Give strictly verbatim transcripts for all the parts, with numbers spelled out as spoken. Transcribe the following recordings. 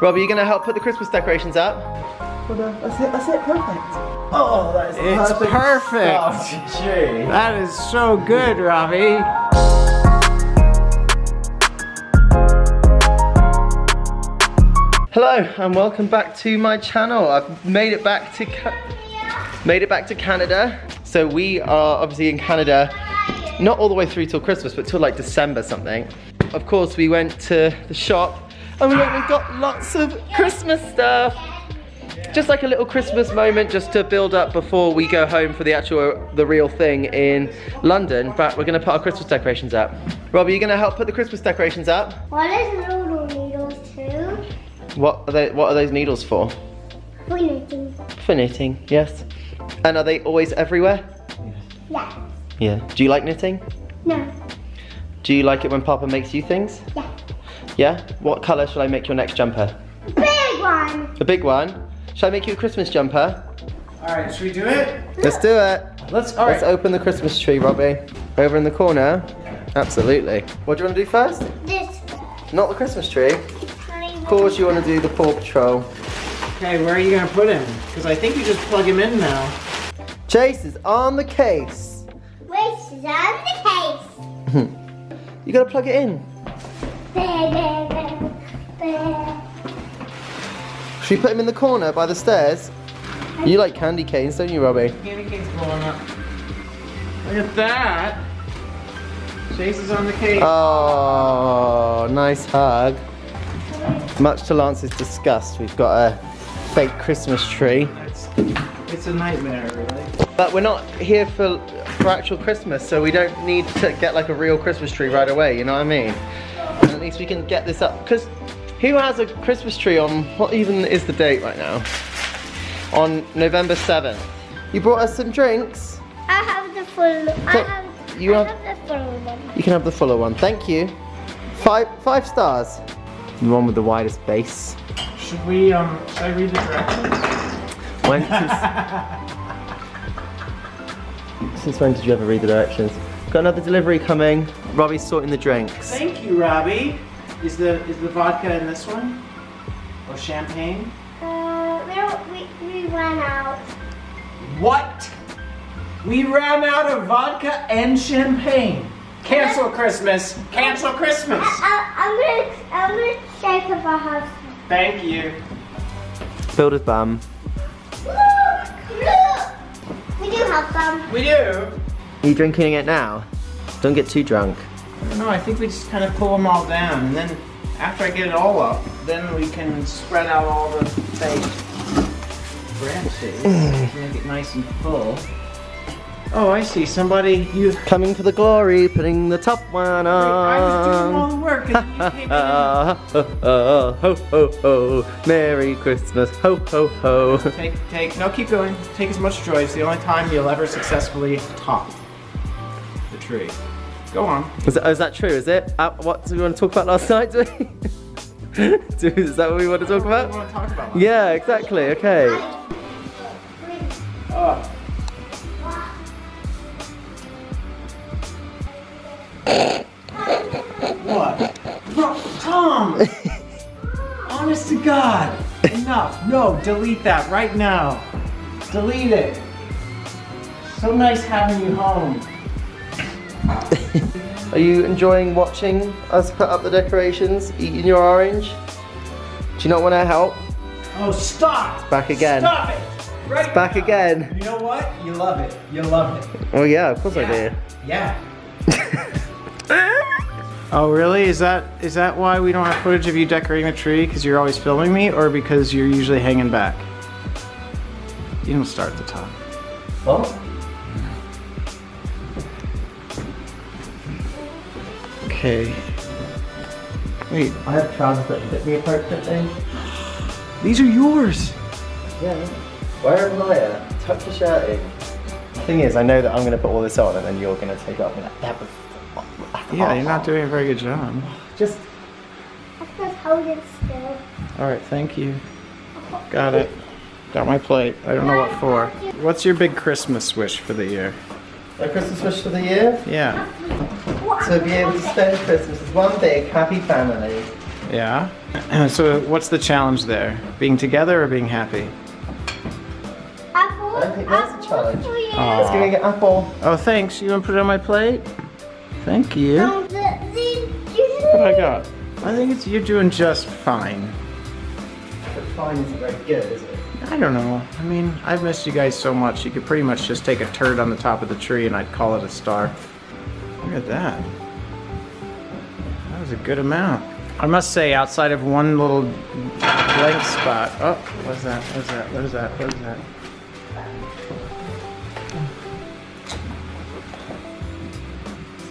Robbie, are you going to help put the Christmas decorations up? Well, uh, that's it, that's it, perfect. Oh, that is it's perfect. It's perfect. Oh, gee. That is so good, Robbie. Hello and welcome back to my channel. I've made it back to Ca made it back to Canada. So we are obviously in Canada, not all the way through till Christmas, but till like December something. Of course, we went to the shop and we went and got lots of Christmas stuff. Just like a little Christmas moment, just to build up before we go home for the actual, the real thing in London. But we're gonna put our Christmas decorations up. Robbie, you're gonna help put the Christmas decorations up. What is noodle needles too? What are they? What are those needles for? For knitting. For knitting, yes. And are they always everywhere? Yeah. Yeah. Do you like knitting? No. Do you like it when Papa makes you things? Yeah. Yeah? What colour shall I make your next jumper? A big one. A big one? Shall I make you a Christmas jumper? Alright, should we do it? Let's do it. Let's, all right. Let's open the Christmas tree, Robbie. Over in the corner? Absolutely. What do you want to do first? This. Not the Christmas tree. Of course you want to do the Paw Patrol. Okay, where are you going to put him? Because I think you just plug him in now. Chase is on the case. Chase is on the case. You got to plug it in. Should we put him in the corner by the stairs? You like candy canes, don't you, Robbie? Candy canes blowing up. Look at that. Chase is on the case. Oh, nice hug. Much to Lance's disgust, we've got a fake Christmas tree. It's, it's a nightmare, really. But we're not here for, for actual Christmas, so we don't need to get like a real Christmas tree right away, you know what I mean? And at least we can get this up, because who has a Christmas tree on, what even is the date right now? On November seventh. You brought us some drinks? I have the full, so I have, you I have, have the fuller one. You can have the fuller one, thank you. Five, five stars. The one with the widest base. Should we, um, should I read the directions? When since, since when did you ever read the directions? Got another delivery coming. Robbie's sorting the drinks. Thank you, Robbie. Is the, is the vodka in this one? Or champagne? Uh, we, we ran out. What? We ran out of vodka and champagne. Cancel Christmas! Cancel Christmas! I, I, I'm gonna, I'm gonna shake up our house. Thank you. Build his bum. Look! Look! We do have bum. We do. Are you drinking it now? Don't get too drunk. I don't know, I think we just kind of pull them all down, and then after I get it all up, then we can spread out all the fake branches. Make it nice and full. Oh, I see. Somebody, you coming for the glory, putting the top one on. I was doing all the work and then you came in. Ho, ho, ho, ho. Merry Christmas. Ho, ho, ho. Take, take. No, keep going. Take as much joy. It's the only time you'll ever successfully top the tree. Go on. Is that, is that true? Is it? Uh, what did we want to talk about last night? Do we? Dude, is that what we want to talk about? What we want to talk about last night. Yeah, exactly. Okay. Oh. What? Tom! Honest to God! Enough! No, delete that right now! Delete it! So nice having you home! Are you enjoying watching us put up the decorations, eating your orange? Do you not want to help? Oh, stop! It's back again. Stop it! Right it's back now. Again. You know what? You love it. You love it. Oh yeah, of course yeah. I do. Yeah. Oh really? Is that is that why we don't have footage of you decorating the tree? Because you're always filming me, or because you're usually hanging back? You don't start at the top. Oh. Okay. Wait. I have trousers that fit me appropriately. These are yours. Yeah. Where am I at? Tuck the shirt in. The thing is, I know that I'm going to put all this on, and then you're going to take it off. And like, that was. Yeah, you're not doing a very good job. Just. Just hold it still. Alright, thank you. Got it. Got my plate. I don't know what for. What's your big Christmas wish for the year? My Christmas wish for the year? Yeah. To be able to spend Christmas as one big happy family. Yeah? So what's the challenge there? Being together or being happy? Apple. I think that's the challenge. Let's give me an apple. Oh, thanks. You want to put it on my plate? Thank you. No, the, the, what I got? I think it's you're doing just fine. But fine isn't very good, is it? I don't know. I mean, I've missed you guys so much. You could pretty much just take a turd on the top of the tree and I'd call it a star. Look at that. That was a good amount. I must say, outside of one little blank spot. Oh, what's that? What's that? What is that? What is that?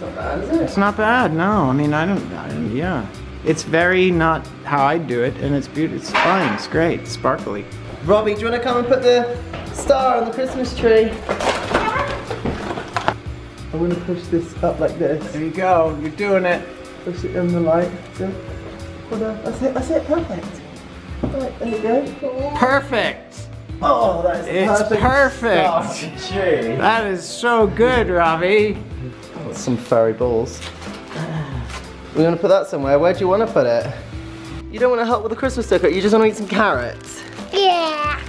It's not bad, is it? It's not bad, no. I mean, I don't, I don't yeah. It's very not how I do it, and it's beautiful. It's fine, it's great, it's sparkly. Robbie, do you want to come and put the star on the Christmas tree? I'm going to push this up like this. There you go, you're doing it. Push it in the light. That's it, that's it, perfect. Right, there you go. Perfect! Oh, that is perfect. It's perfect. Star. That is so good, Robbie. Oh, some furry balls. We want to put that somewhere. Where do you want to put it? You don't want to help with the Christmas decoration, you just want to eat some carrots. Yeah.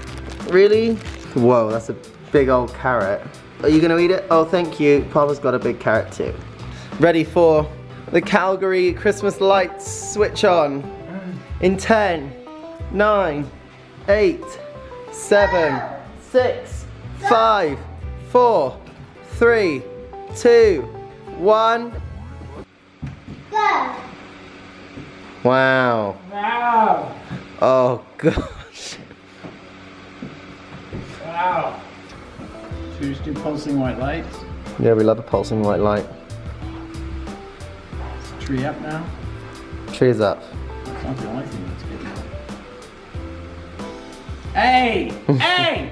Really? Whoa, that's a big old carrot. Are you gonna eat it? Oh, thank you. Papa's got a big carrot too. Ready for the Calgary Christmas lights switch on. In ten, nine, eight, seven, six, five, four, three, two, one. Go. Wow. Wow. Oh, gosh. Wow. Should we just do pulsing white lights? Yeah, we love a pulsing white light. Is the tree up now? Tree's up. That's not the only thing that's getting up. Hey! Hey!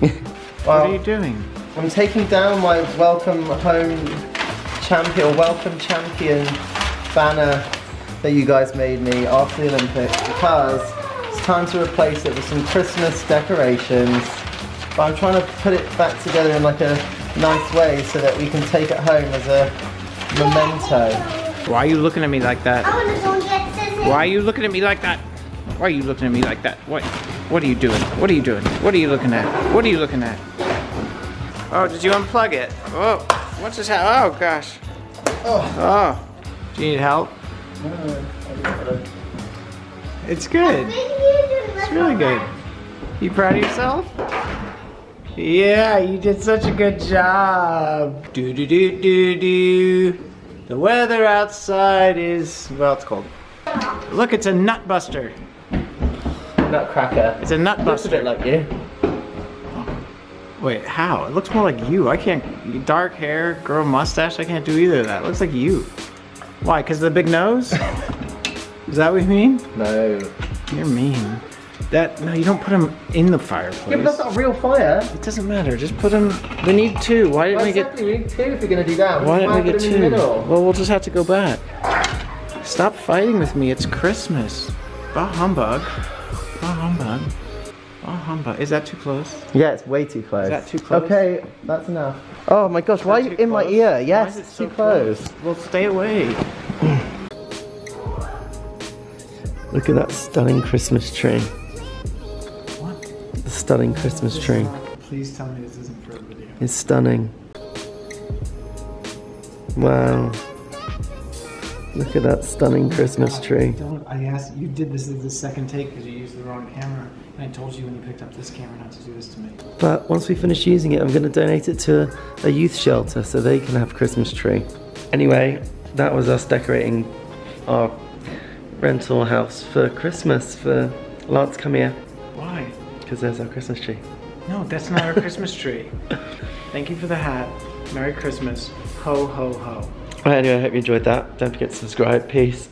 Well, what are you doing? I'm taking down my welcome home champion, welcome champion banner that you guys made me after the Olympics, because it's time to replace it with some Christmas decorations. But I'm trying to put it back together in like a nice way so that we can take it home as a memento. Why are you looking at me like that? I wanna go and get scissors. Why are you looking at me like that? Why are you looking at me like that? What? What are you doing? What are you doing? What are you looking at? What are you looking at? Oh, did you unplug it? Oh, what's this? Oh gosh. Oh. Oh. Do you need help? It's good. It's really good. You proud of yourself? Yeah, you did such a good job. Do do do do do. The weather outside is, well, it's cold. Look, it's a nut buster. Nutcracker. It's a nut buster. It looks a bit like you. Wait, how? It looks more like you. I can't. Dark hair, grow mustache. I can't do either of that. It looks like you. Why? Because of the big nose? Is that what you mean? No. You're mean. That no, you don't put them in the fireplace. Yeah, but that's not a real fire. It doesn't matter. Just put them. We need two. Why didn't well, we exactly. get? We need two if we're gonna do that. Why didn't we get two? Well, we'll just have to go back. Stop fighting with me. It's Christmas. Bah humbug. Bah humbug. Bah humbug. Is that too close? Yeah, it's way too close. Is that too close? Okay, that's enough. Oh my gosh, why are you in close? my ear? Yes, why is it so too close? close. Well, stay away. Look at that stunning Christmas tree. What? The stunning Christmas tree. Not, please tell me this isn't for a video. It's stunning. Wow. Look at that stunning Christmas tree. I, don't, I asked, you did this as the second take because you used the wrong camera. And I told you when you picked up this camera not to do this to me. But once we finish using it, I'm going to donate it to a, a youth shelter so they can have a Christmas tree. Anyway, that was us decorating our rental house for Christmas for Lance. Come here. Why? Because there's our Christmas tree. No, that's not our Christmas tree. Thank you for the hat. Merry Christmas. Ho, ho, ho. Right, anyway, I hope you enjoyed that. Don't forget to subscribe. Peace.